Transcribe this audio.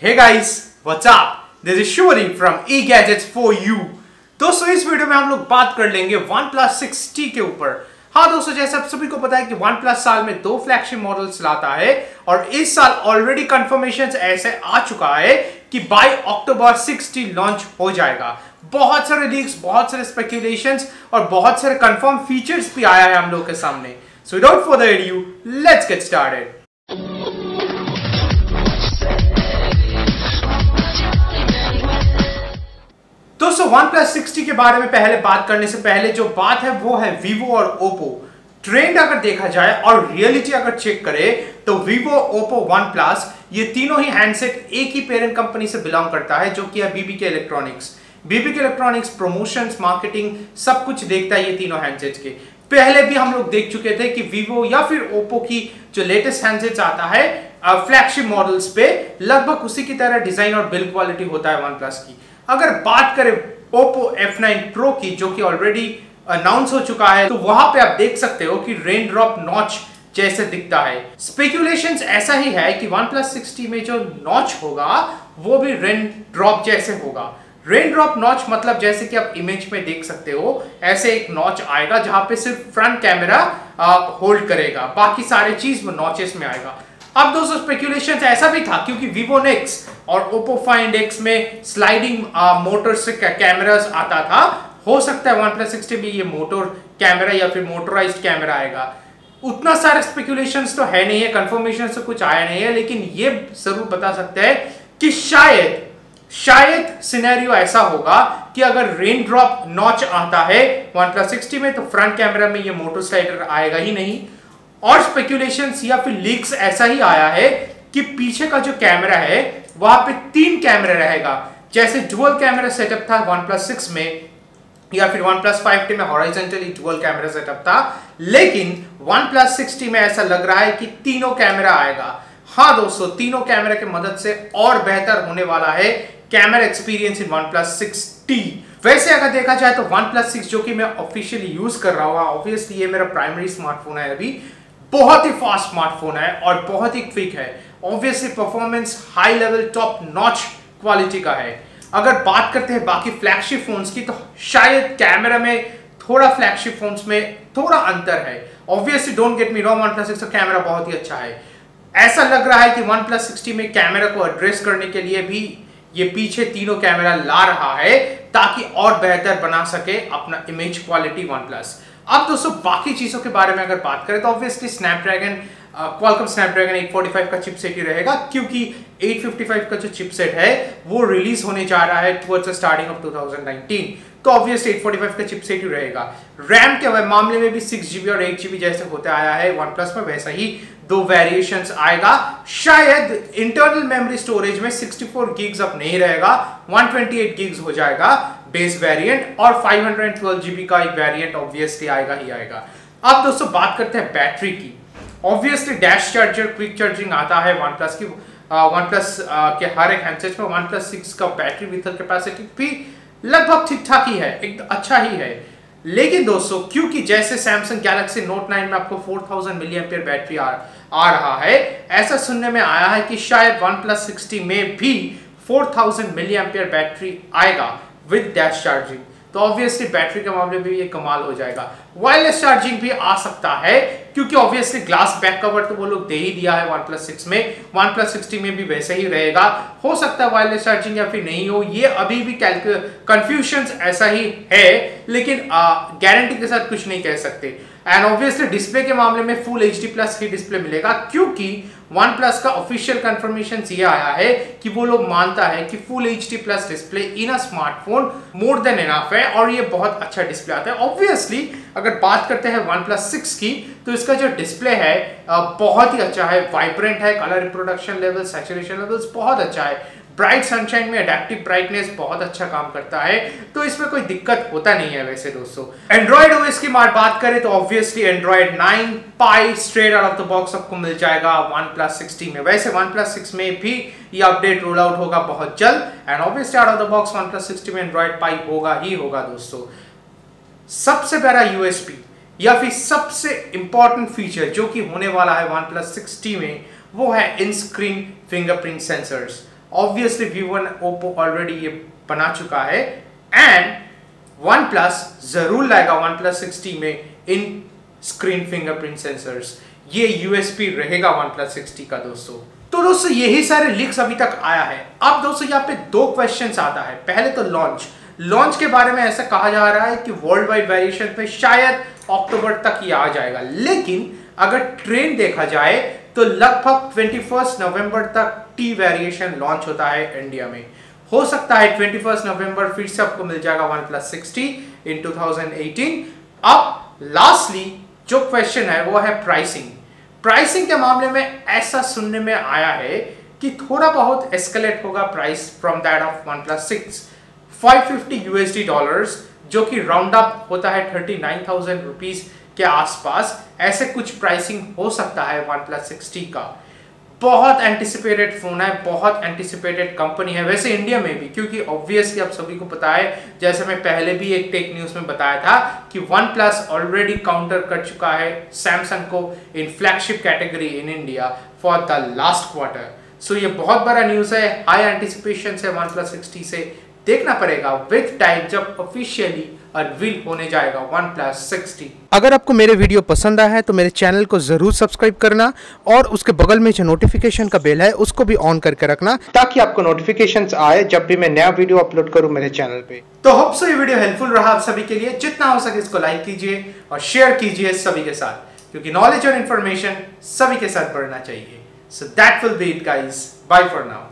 Hey guys, what's up? This is Shivaram from eGadgets4u. दोस्तों इस video में हम लोग बात कर लेंगे OnePlus 6T के ऊपर। हाँ दोस्तों, जैसा आप सभी को पता है कि OnePlus साल में दो फ्लैगशिप मॉडल्स लाता है और इस साल ऑलरेडी कंफर्मेशंस ऐसे आ चुका है कि बाय अक्टूबर 6T लॉन्च हो जाएगा। बहुत सारे लीक्स, बहुत सारे स्पेक्यूलेशंस और बहुत सारे कंफर्म फीचर्स भी आया है हम लोग के सामने। So without further ado let's get started. दोस्तों OnePlus 6T के बारे में पहले बात करने से पहले जो बात है वो है Vivo और Oppo। ट्रेंड अगर देखा जाए और रियलिटी अगर चेक करें तो Vivo, Oppo, OnePlus ये तीनों ही हैंडसेट एक ही पेरेंट कंपनी से बिलोंग करता है जो कि है BBK electronics. BBK electronics promotions, marketing सब कुछ देखता है ये तीनों हैंडसेट के। पहले भी हम लोग देख चुके थे कि Vivo या फिर Oppo की जो लेटेस्ट हैंडसेट आता है फ्लैगशिप मॉडल्स पे लगभग उसी की तरह डिजाइन और बिल्ड क्वालिटी होता है OnePlus की। अगर बात करें Oppo F9 Pro की जो कि ऑलरेडी अनाउंस हो चुका है तो वहां पे आप देख सकते हो कि रेन ड्रॉप नॉच जैसे दिखता है। स्पेक्यूलेशंस ऐसा ही है कि OnePlus 6T में जो नॉच होगा वो भी रेन ड्रॉप जैसे होगा। रेन ड्रॉप नॉच मतलब जैसे कि आप इमेज में देख सकते हो ऐसे एक नॉच आएगा जहां पे सिर्फ फ्रंट कैमरा होल्ड करेगा, बाकी सारी चीज नॉचेस में आएगा। अब दोस्तों स्पेक्यूलेशन ऐसा भी था क्योंकि Vivo Nex और Oppo Find X में स्लाइडिंग मोटर से कैमरास आता था, हो सकता है OnePlus 6T भी ये मोटर कैमरा या फिर मोटराइज्ड कैमरा आएगा। उतना सारा स्पेक्यूलेशंस तो है नहीं है, कंफर्मेशन से कुछ आया नहीं है, लेकिन ये जरूर बता सकते हैं कि शायद सिनेरियो ऐसा होगा कि अगर रेन ड्रॉप नॉच आता है OnePlus 6T में तो फ्रंट कैमरा में ये मोटर स्लाइडर आएगा ही नहीं। और स्पेक्यूलेशंस या फिर लीक्स ऐसा ही आया है कि पीछे का जो कैमरा है वहां पे तीन कैमरा रहेगा, जैसे डुअल कैमरा सेटअप था OnePlus 6 में या फिर OnePlus 5T में हॉरिजॉन्टली डुअल कैमरा सेटअप था, लेकिन OnePlus 6T में ऐसा लग रहा है कि तीनों कैमरा आएगा। हाँ दोस्तों, तीनों कैमरा की मदद से और बेहतर होने वाला है camera experience in OnePlus 6T। वैसे अगर देखा जाए तो OnePlus 6 जो कि मैं ऑफिशियली यूज कर रहा हूँ, ऑब्वियसली ये मेरा प्राइमरी स्मार्टफोन है, अभी बहुत ही फास्ट स्मार्टफोन है और बहुत ही क्विक है। Obviously performance high level top notch quality का है। अगर बात करते हैं बाकी फ्लैगशिप फोन्स की तो शायद कैमरा में थोड़ा फ्लैगशिप फोन्स में थोड़ा अंतर है। Obviously don't get me wrong, OnePlus 6 का कैमरा बहुत ही अच्छा है। ऐसा लग रहा है कि OnePlus 6T में कैमरा को एड्रेस करने के लिए भी ये पीछे तीनों कैमरा ला रहा है ताकि और बेहतर बना सके अपना इमेज क्वालिटी OnePlus। अब दोस्तों बाकी चीज़ों के बारे में अगर बात करें तो ऑब्वियसली Qualcomm Snapdragon 845 का चिपसेट ही रहेगा क्योंकि 855 का जो चिपसेट है वो रिलीज होने जा रहा है टुवर्ड्स द स्टार्टिंग ऑफ 2019, तो ऑब्वियसली 845 का चिपसेट ही रहेगा। रैम के मामले में भी 6GB और 8GB जैसे होता आया है OnePlus में वैसा ही दो वेरिएशंस आएगा। शायद इंटरनल मेमोरी स्टोरेज में 64 गीग्स अब नहीं रहेगा, 128 गीग्स हो जाएगा बेस वेरिएंट और 512GB का एक वेरिएंट ऑब्वियसली आएगा ही आएगा। अब दोस्तों बात करते हैं बैटरी की। Obviously dash charger, quick charging आता है OnePlus की OnePlus के हर एक हैंडसेट में। OnePlus 6 का बैटरी विथ कैपेसिटी भी लगभग ठीक ठाक ही है, एक अच्छा ही है, लेकिन दोस्तों क्योंकि जैसे Samsung Galaxy Note 9 में आपको 4000 mAh बैटरी आ रहा है, ऐसा सुनने में आया है कि शायद OnePlus 6T में भी 4000 mAh बैटरी आएगा विद डैश चार्जिंग, तो ऑब्वियसली बैटरी के मामले में ये कमाल हो जाएगा। वायरलेस चार्जिंग भी आ सकता है क्योंकि ऑब्वियसली ग्लास बैक कवर तो वो लोग दे ही दिया है OnePlus 6 में, OnePlus 6T में भी वैसे ही रहेगा। हो सकता है वायरलेस चार्जिंग या फिर नहीं हो, ये अभी भी कंफ्यूजन्स ऐसा ही है, लेकिन गारंटी के साथ कुछ नहीं कह सकते। एंड ऑब्वियसली डिस्प्ले के मामले में फुल HD+ ही डिस्प्ले मिलेगा क्योंकि OnePlus का ऑफिशियल कंफर्मेशन ये आया है कि वो लोग मानता है कि full HD+ display in a smartphone more than enough है और ये बहुत अच्छा डिस्प्ले आता है। ऑब्वियसली अगर बात करते हैं OnePlus 6 की तो इसका जो डिस्प्ले है बहुत ही अच्छा है, वाइब्रेंट है, colour reproduction level, saturation levels बहुत अच्छा है, ब्राइट सनशाइन में अडैप्टिव ब्राइटनेस बहुत अच्छा काम करता है, तो इसमें कोई दिक्कत होता नहीं है। वैसे दोस्तों एंड्रॉइड OS की बात करें तो obviously Android 9 Pie straight out of the box आपको मिल जाएगा OnePlus 6T में। वैसे OnePlus 6 में भी ये अपडेट रोल आउट होगा बहुत जल्द and obviously out of the box OnePlus 6T में एंड्रॉइड पाई होगा ही होगा। दोस्तों सबसे बड़ा यूएसपी या फिर सबसे इंपॉर्टेंट फीचर जो कि होने वाला है OnePlus 6T में वो है in screen fingerprint sensors. Obviously Vivo and Oppo already ये बना चुका है and OnePlus जरूर लाएगा OnePlus 6T में इन स्क्रीन फिंगरप्रिंट सेंसर्स, ये यूएसपी रहेगा OnePlus 6T का दोस्तों। तो दोस्तों यही सारे लीक्स अभी तक आया है। अब दोस्तों यहाँ पे दो क्वेश्चंस आता है, पहले तो लॉन्च के बारे में ऐसा कहा जा रहा है कि वर्ल्ड वाइड वेरिएशन पे शायद अक्टूबर तक ही आ जाएगा, लेकिन अगर ट्रेंड देखा जाए तो लगभग 21 नवंबर तक टी वेरिएशन लॉन्च होता है इंडिया में। हो सकता है 21 नवंबर फिर से आपको मिल जाएगा OnePlus 6T इन 2018। अब लास्टली जो क्वेश्चन है वो है प्राइसिंग। प्राइसिंग के मामले में ऐसा सुनने में आया है कि थोड़ा बहुत एस्केलेट होगा price from that of OnePlus 6, $550 जो कि राउंड अप होता है 39,000 रुपीज के आसपास। ऐसे कुछ प्राइसिंग हो सकता है OnePlus 6T का। बहुत एंटिसिपेटेड फोन है, बहुत एंटिसिपेटेड कंपनी है वैसे इंडिया में भी, क्योंकि ऑब्वियसली आप सभी को पता है, जैसे मैं पहले भी एक टेक न्यूज में बताया था कि OnePlus ऑलरेडी काउंटर कर चुका है Samsung को in flagship category in India for the last quarter. So ये बहुत बड़ा न्यूज है, हाई एंटिसिपेशन से OnePlus 6T से देखना पड़ेगा विद टाइम जब ऑफिशियली अनवील होने जाएगा OnePlus 6T। अगर आपको मेरे वीडियो पसंद आया है तो मेरे चैनल को जरूर सब्सक्राइब करना और उसके बगल में जो नोटिफिकेशन का बेल है उसको भी ऑन करके रखना ताकि आपको नोटिफिकेशंस आए जब भी मैं नया वीडियो अपलोड करूं मेरे चैनल पे। तो होप सो ये वीडियो हेल्पफुल रहा आप सभी के लिए। जितना हो सके इसको लाइक कीजिए और शेयर कीजिए सभी के साथ, क्योंकि नॉलेज और इन्फॉर्मेशन सभी के साथ बढ़ना चाहिए। So that will be it guys, bye for now.